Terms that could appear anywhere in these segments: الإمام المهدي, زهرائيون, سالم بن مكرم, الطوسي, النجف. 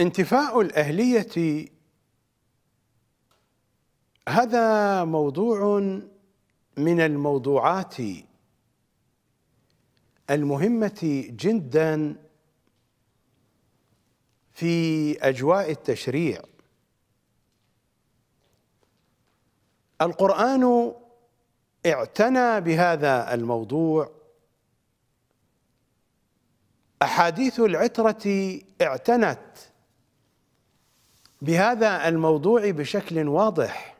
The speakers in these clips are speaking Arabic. انتفاء الأهلية هذا موضوع من الموضوعات المهمة جدا في أجواء التشريع. القرآن اعتنى بهذا الموضوع، أحاديث العترة اعتنت بهذا الموضوع بشكل واضح.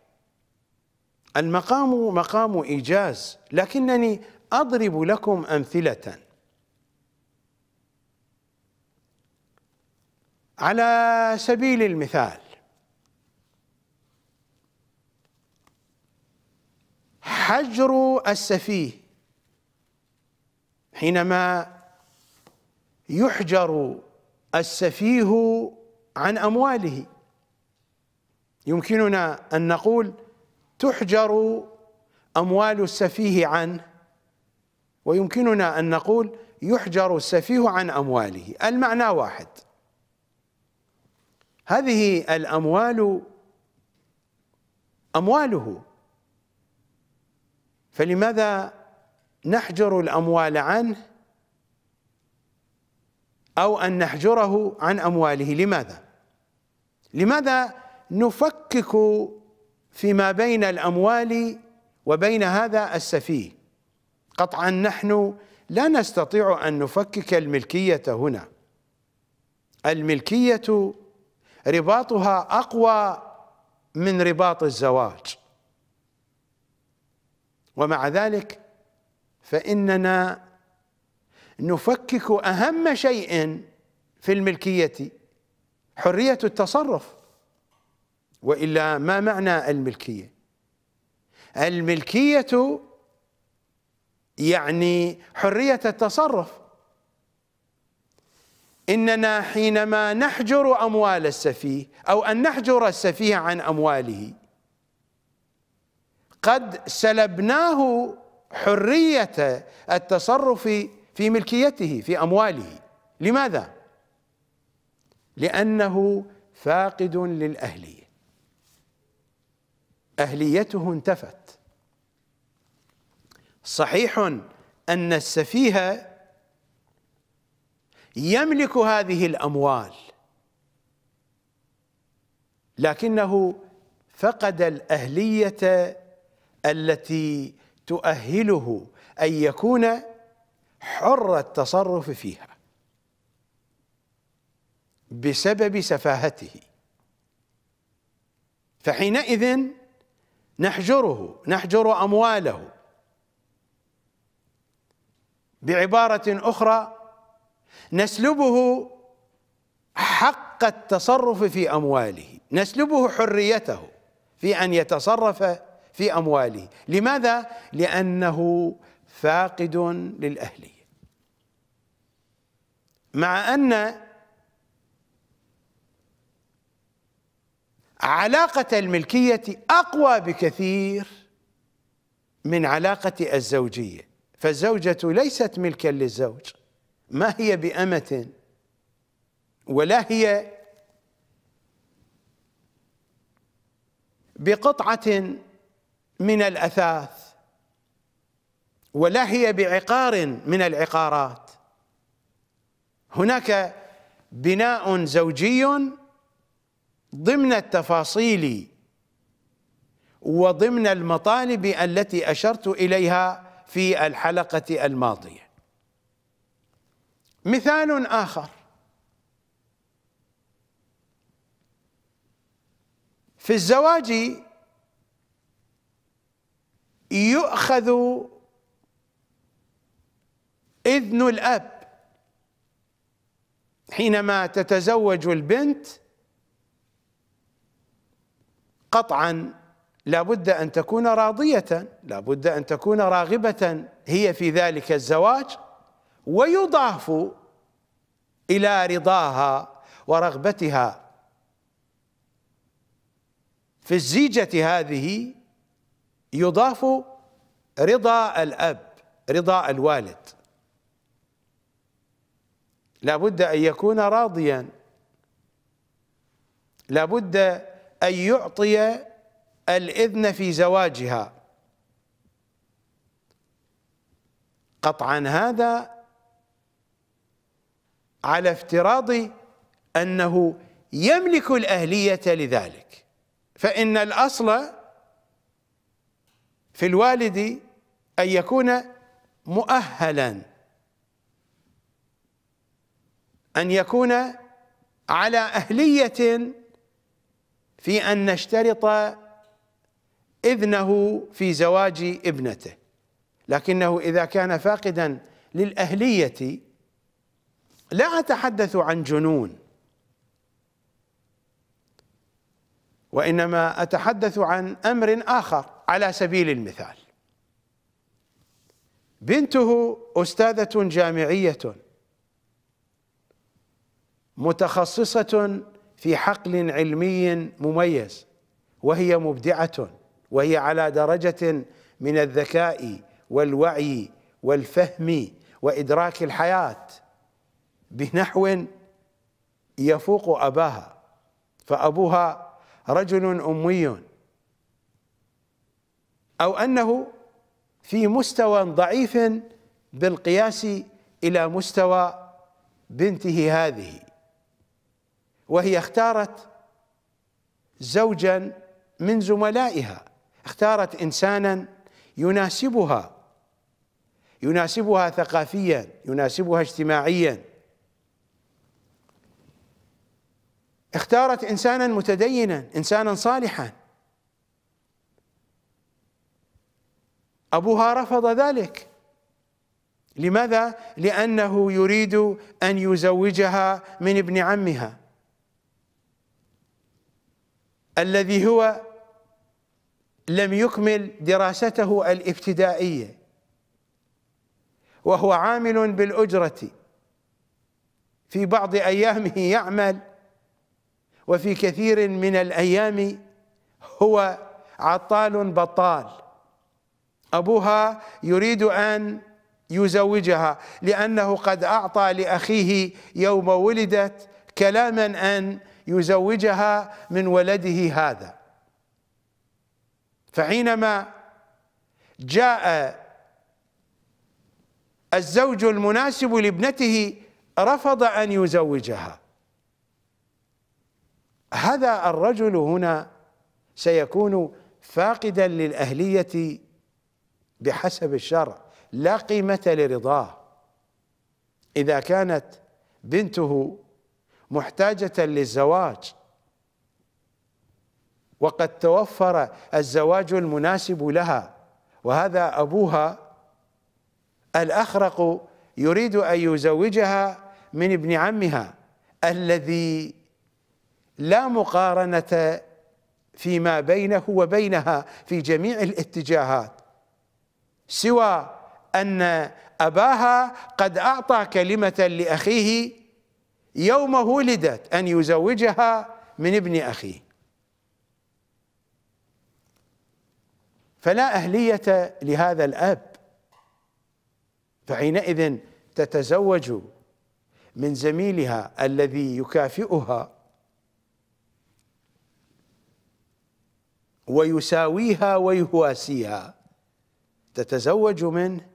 المقام مقام إيجاز، لكنني أضرب لكم أمثلة على سبيل المثال. حجر السفيه، حينما يحجر السفيه عن أمواله يمكننا أن نقول تحجر أموال السفيه عنه، ويمكننا أن نقول يحجر السفيه عن أمواله، المعنى واحد. هذه الأموال أمواله، فلماذا نحجر الأموال عنه أو أن نحجره عن أمواله؟ لماذا نفكك فيما بين الأموال وبين هذا السفيه؟ قطعا نحن لا نستطيع أن نفكك الملكية هنا، الملكية رباطها أقوى من رباط الزواج، ومع ذلك فإننا نفكك أهم شيء في الملكية، حرية التصرف، وإلا ما معنى الملكية؟ الملكية يعني حرية التصرف. إننا حينما نحجر أموال السفيه أو أن نحجر السفيه عن أمواله قد سلبناه حرية التصرف في ملكيته، في أمواله. لماذا؟ لأنه فاقد للأهلية، أهليته انتفت. صحيح أن السفيه يملك هذه الأموال، لكنه فقد الأهلية التي تؤهله أن يكون حر التصرف فيها بسبب سفاهته، فحينئذ نحجر أمواله. بعبارة أخرى نسلبه حق التصرف في أمواله، نسلبه حريته في أن يتصرف في أمواله. لماذا؟ لأنه فاقد للأهلية، مع أن علاقة الملكية أقوى بكثير من علاقة الزوجية، فالزوجة ليست ملكا للزوج، ما هي بأمة ولا هي بقطعة من الأثاث ولا هي بعقار من العقارات. هناك بناء زوجي ضمن التفاصيل وضمن المطالب التي أشرت إليها في الحلقة الماضية. مثال آخر في الزواج، يؤخذ إذن الأب. حينما تتزوج البنت قطعا لابد أن تكون راضية، لابد أن تكون راغبة هي في ذلك الزواج، ويضاف إلى رضاها ورغبتها في الزيجة هذه يضاف رضا الأب، رضا الوالد، لابد أن يكون راضيا لابد أن يعطي الإذن في زواجها. قطعا هذا على افتراض أنه يملك الأهلية لذلك، فإن الأصل في الوالد أن يكون مؤهلا، أن يكون على أهلية في أن نشترط إذنه في زواج ابنته، لكنه إذا كان فاقدا للأهلية، لا أتحدث عن جنون، وإنما أتحدث عن أمر آخر. على سبيل المثال، بنته أستاذة جامعية متخصصة في حقل علمي مميز، وهي مبدعة، وهي على درجة من الذكاء والوعي والفهم وإدراك الحياة بنحو يفوق أباها، فأبوها رجل أمي، أو أنه في مستوى ضعيف بالقياس إلى مستوى بنته هذه، وهي اختارت زوجا من زملائها، اختارت إنسانا يناسبها، يناسبها ثقافيا، يناسبها اجتماعيا، اختارت إنسانا متدينا، إنسانا صالحا. أبوها رفض ذلك. لماذا؟ لأنه يريد أن يزوجها من ابن عمها الذي هو لم يكمل دراسته الابتدائية، وهو عامل بالأجرة، في بعض أيامه يعمل، وفي كثير من الأيام هو عطال بطال. أبوها يريد أن يزوجها لأنه قد أعطى لأخيه يوم ولدت كلاما أن يزوجها من ولده هذا. فحينما جاء الزوج المناسب لابنته رفض أن يزوجها. هذا الرجل هنا سيكون فاقدا للأهلية بحسب الشرع، لا قيمة لرضاه. إذا كانت بنته محتاجة للزواج وقد توفر الزواج المناسب لها، وهذا أبوها الأخرق يريد أن يزوجها من ابن عمها الذي لا مقارنة فيما بينه وبينها في جميع الاتجاهات، سوى أن أباها قد أعطى كلمة لأخيه يوم ولدت أن يزوجها من ابن أخيه. فلا أهلية لهذا الأب، فحينئذ تتزوج من زميلها الذي يكافئها ويساويها ويواسيها، تتزوج منه،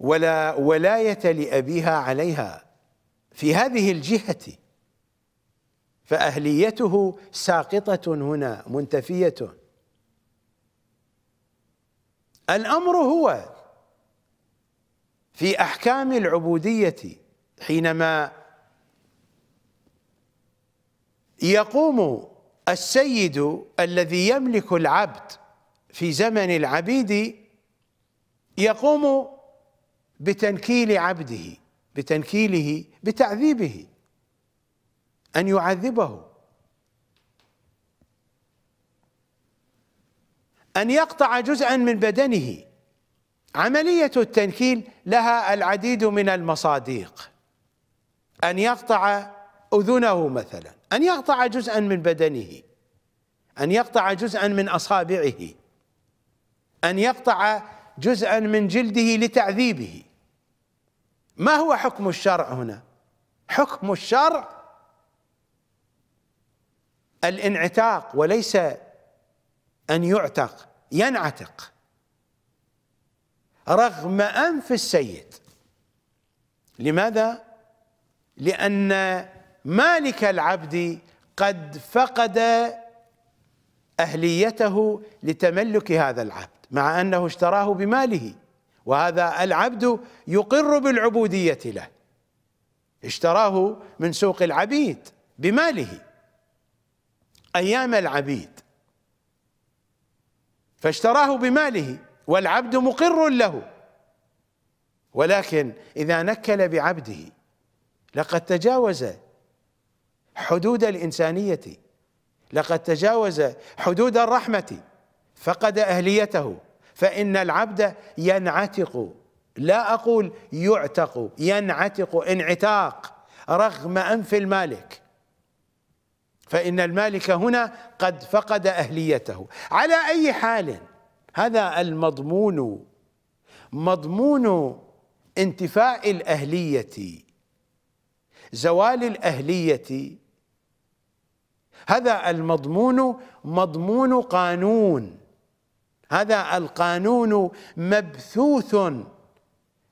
ولا ولاية لأبيها عليها في هذه الجهة، فأهليته ساقطة هنا، منتفية. الأمر هو في أحكام العبودية، حينما يقوم السيد الذي يملك العبد في زمن العبيد، يقوم بتنكيل عبده، بتنكيله، بتعذيبه، أن يعذبه، أن يقطع جزءا من بدنه. عملية التنكيل لها العديد من المصادق، أن يقطع أذنه مثلا، أن يقطع جزءا من بدنه، أن يقطع جزءا من أصابعه، أن يقطع جزءا من جلده لتعذيبه. ما هو حكم الشرع هنا؟ حكم الشرع الانعتاق وليس أن يعتق، ينعتق رغم أنف السيد. لماذا؟ لأن مالك العبد قد فقد أهليته لتملك هذا العبد مع أنه اشتراه بماله، وهذا العبد يقر بالعبودية له، اشتراه من سوق العبيد بماله أيام العبيد، فاشتراه بماله والعبد مقر له. ولكن إذا نكل بعبده لقد تجاوز حدود الإنسانية، لقد تجاوز حدود الرحمة، فقد أهليته، فإن العبد ينعتق، لا أقول يعتق، ينعتق انعتاق رغم أنف المالك، فإن المالك هنا قد فقد أهليته. على أي حال هذا المضمون مضمون انتفاء الأهلية، زوال الأهلية، هذا المضمون مضمون قانون، هذا القانون مبثوث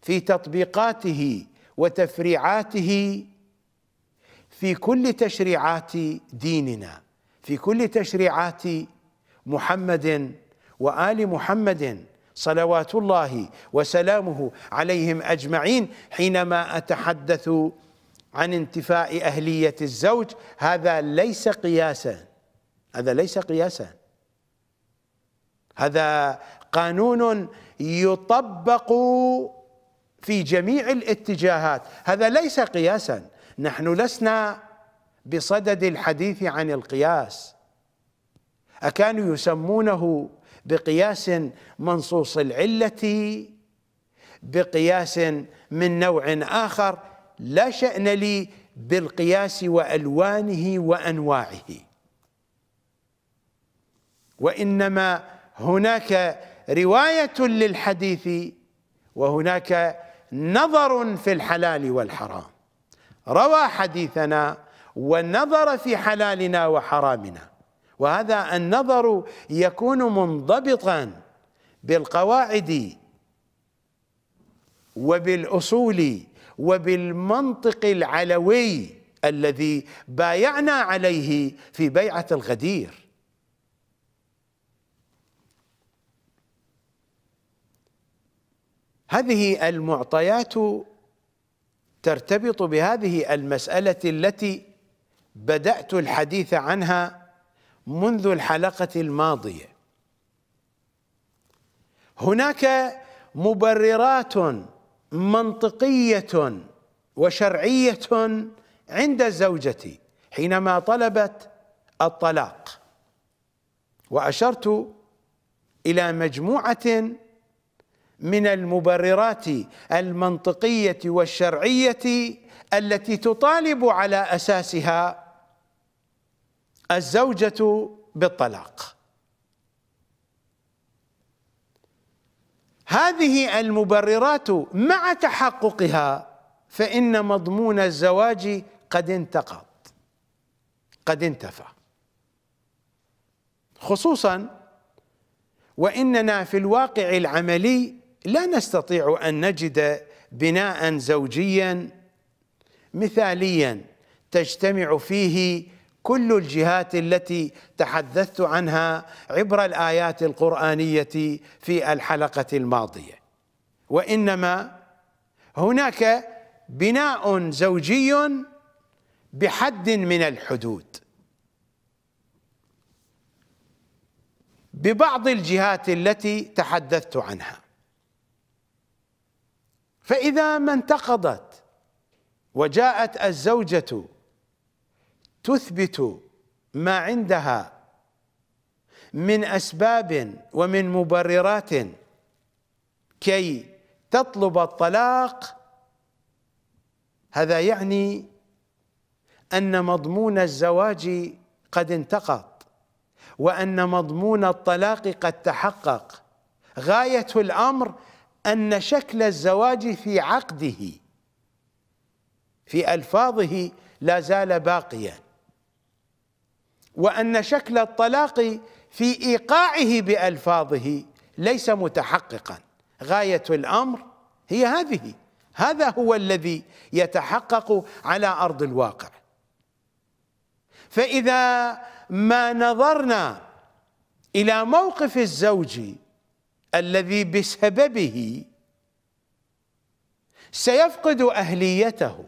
في تطبيقاته وتفريعاته في كل تشريعات ديننا، في كل تشريعات محمد وآل محمد صلوات الله وسلامه عليهم أجمعين. حينما أتحدث عن انتفاء أهلية الزوج هذا ليس قياسا، هذا ليس قياسا، هذا قانون يطبق في جميع الاتجاهات، هذا ليس قياسا. نحن لسنا بصدد الحديث عن القياس، أكانوا يسمونه بقياس منصوص العلة، بقياس من نوع آخر، لا شأن لي بالقياس وألوانه وأنواعه، وإنما هناك رواية للحديث وهناك نظر في الحلال والحرام. روى حديثنا ونظر في حلالنا وحرامنا، وهذا النظر يكون منضبطا بالقواعد وبالأصول وبالمنطق العلوي الذي بايعنا عليه في بيعة الغدير. هذه المعطيات ترتبط بهذه المسألة التي بدأت الحديث عنها منذ الحلقة الماضية. هناك مبررات منطقية وشرعية عند الزوجة حينما طلبت الطلاق، وأشرت إلى مجموعة من المبررات المنطقية والشرعية التي تطالب على أساسها الزوجة بالطلاق. هذه المبررات مع تحققها فإن مضمون الزواج قد انتقض، قد انتفى، خصوصا وإننا في الواقع العملي لا نستطيع أن نجد بناء زوجيا مثاليا تجتمع فيه كل الجهات التي تحدثت عنها عبر الآيات القرآنية في الحلقة الماضية، وإنما هناك بناء زوجي بحد من الحدود، ببعض الجهات التي تحدثت عنها. فإذا ما انتقضت وجاءت الزوجة تثبت ما عندها من أسباب ومن مبررات كي تطلب الطلاق، هذا يعني أن مضمون الزواج قد انتقض، وأن مضمون الطلاق قد تحقق. غاية الأمر أن شكل الزواج في عقده، في ألفاظه، لا زال باقيا، وأن شكل الطلاق في إيقاعه بألفاظه ليس متحققا. غاية الأمر هي هذه، هذا هو الذي يتحقق على أرض الواقع. فإذا ما نظرنا إلى موقف الزوج الذي بسببه سيفقد أهليته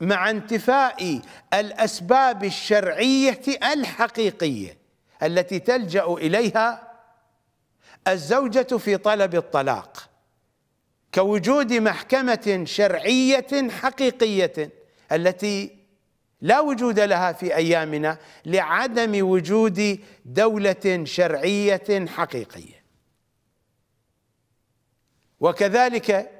مع انتفاء الأسباب الشرعية الحقيقية التي تلجأ إليها الزوجة في طلب الطلاق، كوجود محكمة شرعية حقيقية التي لا وجود لها في أيامنا لعدم وجود دولة شرعية حقيقية. وكذلك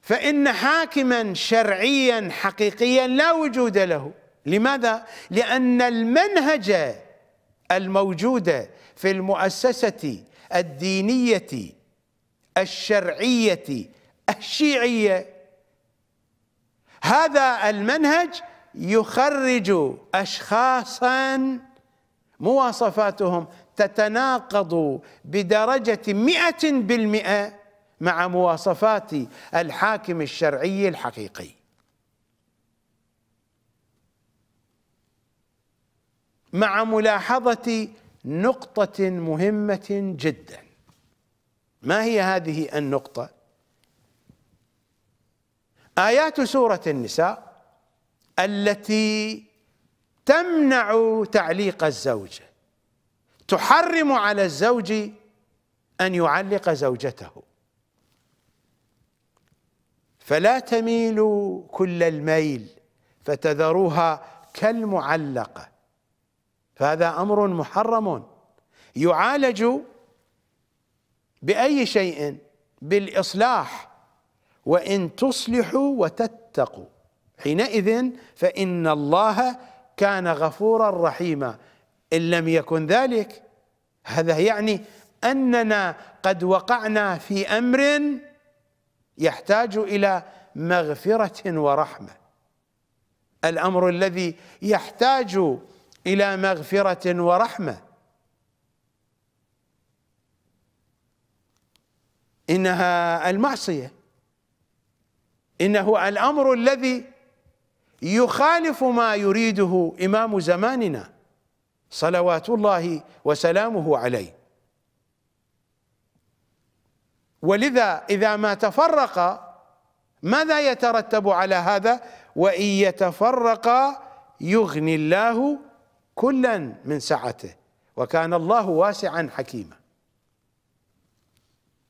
فإن حاكما شرعيا حقيقيا لا وجود له. لماذا؟ لأن المنهج الموجود في المؤسسة الدينية الشرعية الشيعية هذا المنهج يخرج أشخاصا مواصفاتهم تتناقض بدرجة 100% مع مواصفات الحاكم الشرعي الحقيقي. مع ملاحظة نقطة مهمة جدا. ما هي هذه النقطة؟ آيات سورة النساء التي تمنع تعليق الزوجة، تحرم على الزوج أن يعلق زوجته. فلا تميلوا كل الميل فتذروها كالمعلقة، فهذا أمر محرم يعالج بأي شيء؟ بالإصلاح، وإن تصلحوا وتتقوا حينئذ فإن الله كان غفورا رحيما. إن لم يكن ذلك هذا يعني أننا قد وقعنا في أمر يحتاج إلى مغفرة ورحمة، الأمر الذي يحتاج إلى مغفرة ورحمة. إنها المعصية، إنه الأمر الذي يخالف ما يريده إمام زماننا صلوات الله وسلامه عليه. ولذا إذا ما تفرق ماذا يترتب على هذا؟ وإن يتفرق يغني الله كلا من سعته وكان الله واسعا حكيما.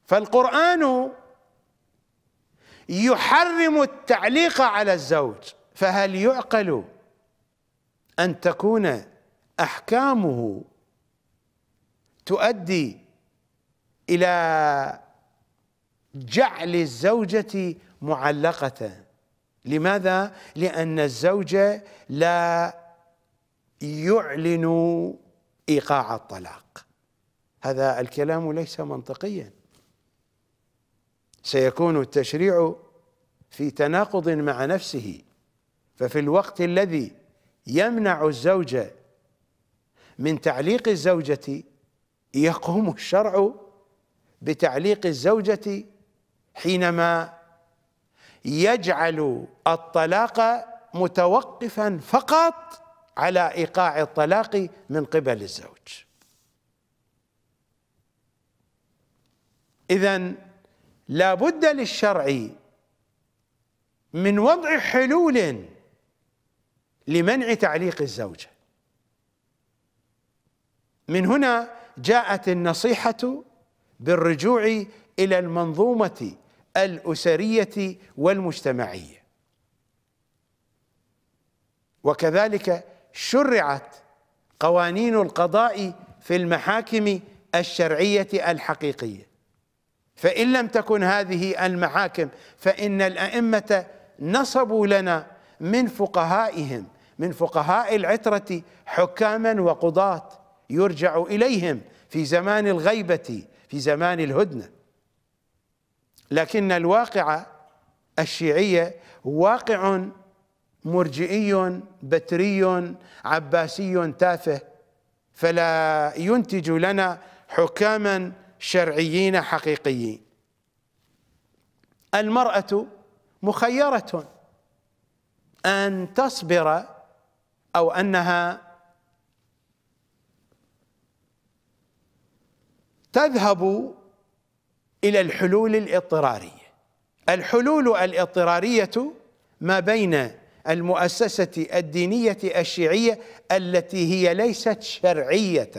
فالقرآن يحرم التعليق على الزوج، فهل يعقل أن تكون أحكامه تؤدي إلى جعل الزوجة معلقة؟ لماذا؟ لأن الزوج لا يعلن إيقاع الطلاق. هذا الكلام ليس منطقيا، سيكون التشريع في تناقض مع نفسه. ففي الوقت الذي يمنع الزوج من تعليق الزوجة يقوم الشرع بتعليق الزوجة حينما يجعل الطلاق متوقفا فقط على إيقاع الطلاق من قبل الزوج. إذن لا بد للشرع من وضع حلول لمنع تعليق الزوجة. من هنا جاءت النصيحة بالرجوع إلى المنظومة الأسرية والمجتمعية. وكذلك شرعت قوانين القضاء في المحاكم الشرعية الحقيقية. فإن لم تكن هذه المحاكم فإن الأئمة نصبوا لنا من فقهائهم، من فقهاء العترة، حكاما وقضاة يرجع إليهم في زمان الغيبة، في زمان الهدنة. لكن الواقع الشيعي واقع مرجئي بتري عباسي تافه، فلا ينتج لنا حكاما شرعيين حقيقيين. المرأة مخيرة أن تصبر أو أنها تذهب إلى الحلول الاضطرارية. الحلول الاضطرارية ما بين المؤسسة الدينية الشيعية التي هي ليست شرعية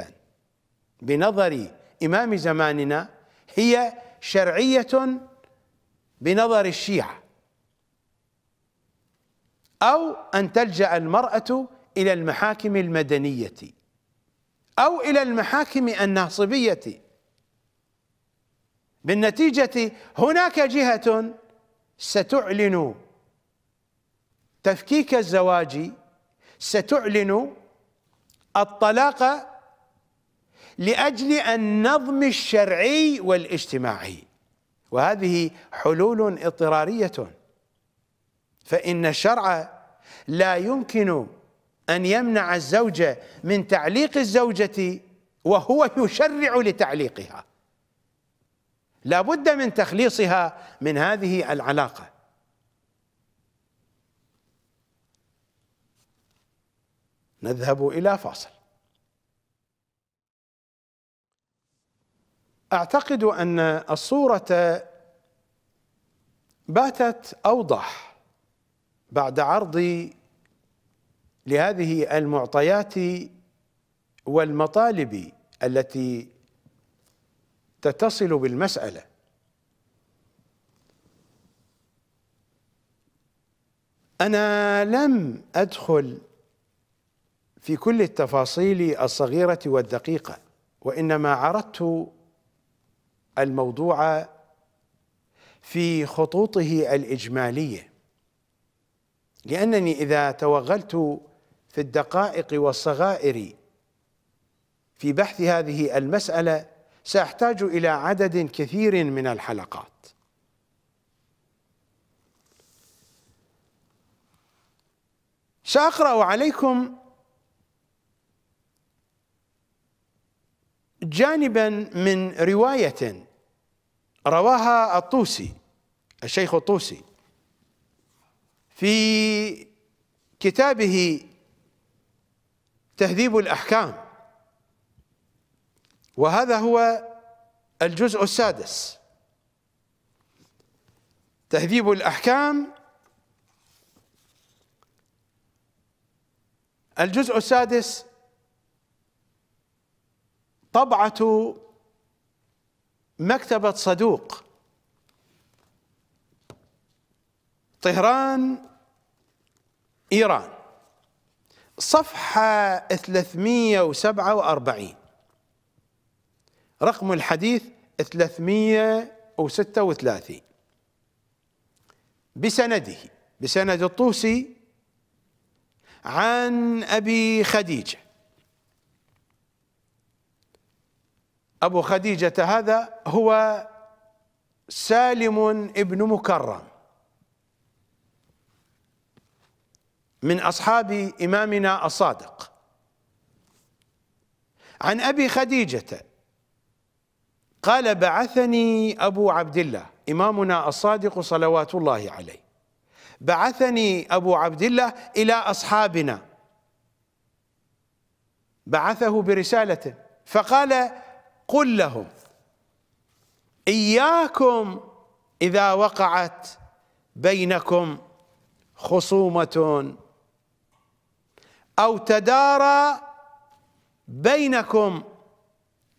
بنظر إمام زماننا، هي شرعية بنظر الشيعة، أو أن تلجأ المرأة إلى المحاكم المدنية أو إلى المحاكم الناصبية. بالنتيجة هناك جهة ستعلن تفكيك الزواج، ستعلن الطلاق لأجل النظم الشرعي والاجتماعي، وهذه حلول اضطرارية. فإن الشرع لا يمكن أن يمنع الزوجة من تعليق الزوجة وهو يشرع لتعليقها، لا بد من تخليصها من هذه العلاقة. نذهب إلى فاصل. أعتقد أن الصورة باتت أوضح بعد عرضي لهذه المعطيات والمطالب التي تتصل بالمسألة. أنا لم أدخل في كل التفاصيل الصغيرة والدقيقة، وإنما عرضت الموضوع في خطوطه الإجمالية، لأنني إذا توغلت في الدقائق والصغائر في بحث هذه المسألة سأحتاج إلى عدد كثير من الحلقات. سأقرأ عليكم جانبا من رواية رواها الطوسي، الشيخ الطوسي، في كتابه تهذيب الأحكام، وهذا هو الجزء السادس. تهذيب الأحكام الجزء السادس، طبعة مكتبة صدوق، طهران، إيران، صفحة 347، رقم الحديث 336، بسنده، بسند الطوسي، عن أبي خديجة. أبو خديجة هذا هو سالم بن مكرم من أصحاب إمامنا الصادق. عن أبي خديجة قال: بعثني أبو عبد الله، إمامنا الصادق صلوات الله عليه، بعثني أبو عبد الله إلى أصحابنا، بعثه برسالة فقال: قل لهم إياكم إذا وقعت بينكم خصومة أو تدارى بينكم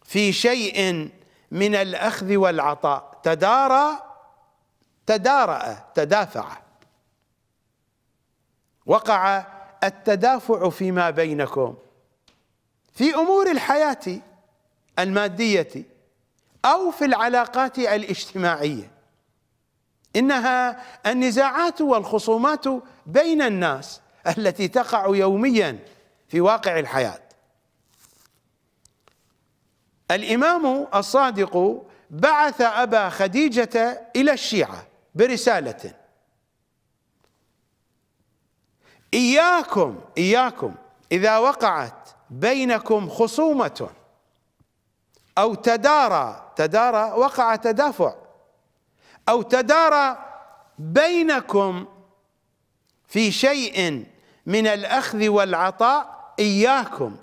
في شيء من الأخذ والعطاء. تدارى، تدارأ، تدافع، وقع التدافع فيما بينكم في أمور الحياة المادية أو في العلاقات الاجتماعية. إنها النزاعات والخصومات بين الناس التي تقع يوميا في واقع الحياة. الإمام الصادق بعث أبا خديجة إلى الشيعة برسالة إياكم إذا وقعت بينكم خصومة أو تدارى وقع تدافع، أو تدارى بينكم في شيء من الأخذ والعطاء،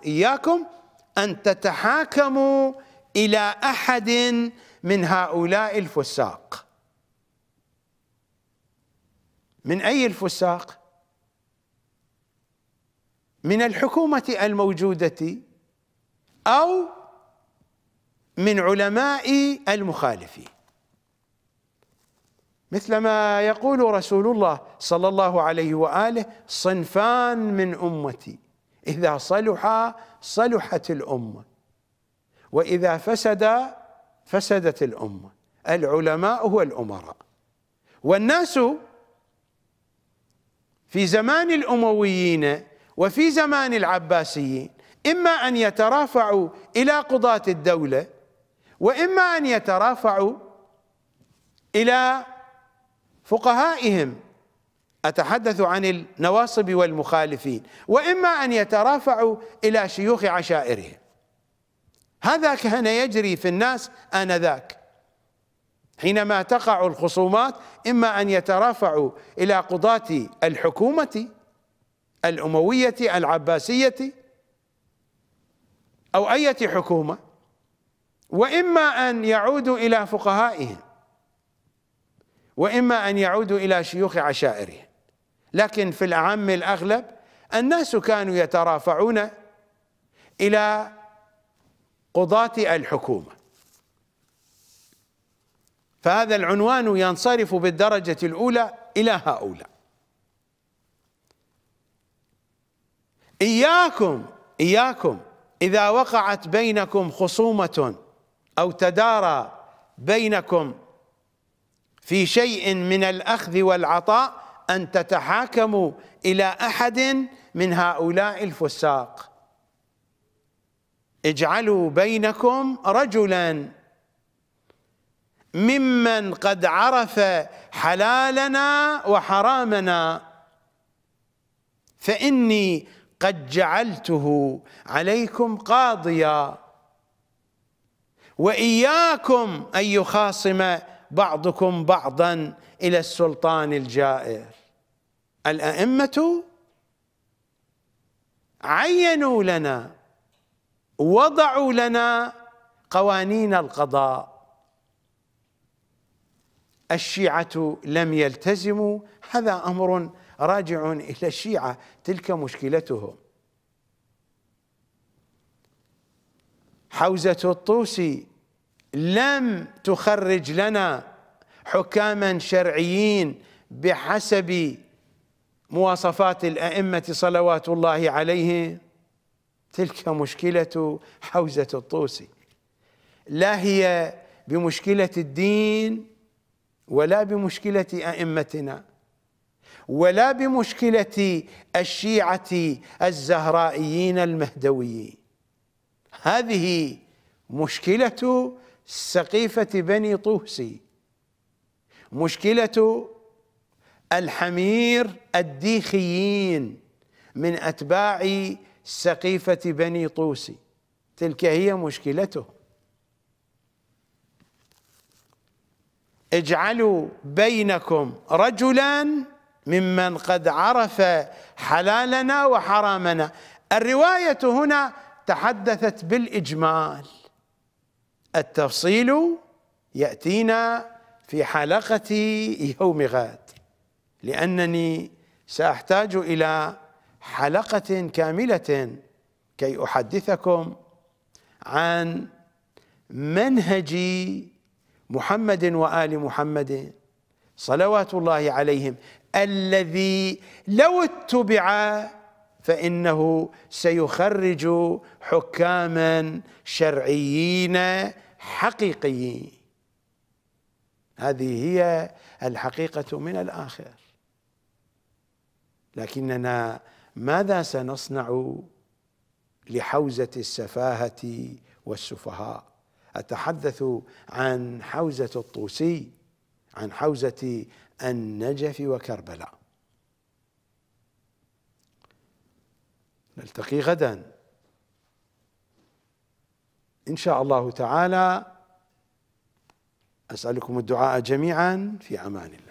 إياكم أن تتحاكموا إلى أحد من هؤلاء الفساق. من أي الفساق؟ من الحكومة الموجودة أو من علماء المخالفين، مثلما يقول رسول الله صلى الله عليه وآله: صنفان من أمتي إذا صلحا صلحت الأمة، وإذا فسدا فسدت الأمة، العلماء والأمراء. والناس في زمان الأمويين وفي زمان العباسيين إما أن يترافعوا إلى قضاة الدولة، وإما أن يترافعوا إلى فقهائهم، أتحدث عن النواصب والمخالفين، وإما أن يترافعوا إلى شيوخ عشائرهم. هذا كان يجري في الناس آنذاك حينما تقع الخصومات، إما أن يترافعوا إلى قضاة الحكومة الأموية العباسية أو أية حكومة، وإما أن يعودوا إلى فقهائهم، وإما أن يعودوا إلى شيوخ عشائرهم. لكن في الأعم الأغلب الناس كانوا يترافعون إلى قضاة الحكومة. فهذا العنوان ينصرف بالدرجة الأولى إلى هؤلاء. إياكم إذا وقعت بينكم خصومة أو تدارى بينكم في شيء من الأخذ والعطاء أن تتحاكموا إلى أحد من هؤلاء الفساق. اجعلوا بينكم رجلا ممن قد عرف حلالنا وحرامنا، فإني قد جعلته عليكم قاضيا، وإياكم أن يخاصم بعضكم بعضا إلى السلطان الجائر. الأئمة عينوا لنا، وضعوا لنا قوانين القضاء. الشيعة لم يلتزموا، هذا أمر راجع إلى الشيعة، تلك مشكلتهم. حوزة الطوسي لم تخرج لنا حكاما شرعيين بحسب مواصفات الأئمة صلوات الله عليهم، تلك مشكلة حوزة الطوسي، لا هي بمشكلة الدين ولا بمشكلة أئمتنا ولا بمشكلة الشيعة الزهرائيين المهدويين. هذه مشكلة سقيفة بني طوسي، مشكلة الحمير الديخيين من أتباع سقيفة بني طوسي، تلك هي مشكلته. اجعلوا بينكم رجلا ممن قد عرف حلالنا وحرامنا. الرواية هنا تحدثت بالإجمال، التفصيل يأتينا في حلقة يوم غد، لأنني سأحتاج إلى حلقة كاملة كي أحدثكم عن منهج محمد وآل محمد صلوات الله عليهم، الذي لو اتبع فإنه سيخرج حكاما شرعيين حقيقيين. هذه هي الحقيقة من الآخر. لكننا ماذا سنصنع لحوزة السفاهة والسفهاء؟ أتحدث عن حوزة الطوسي، عن حوزة النجف وكربلاء. نلتقي غدا إن شاء الله تعالى. أسألكم الدعاء جميعا، في أمان الله.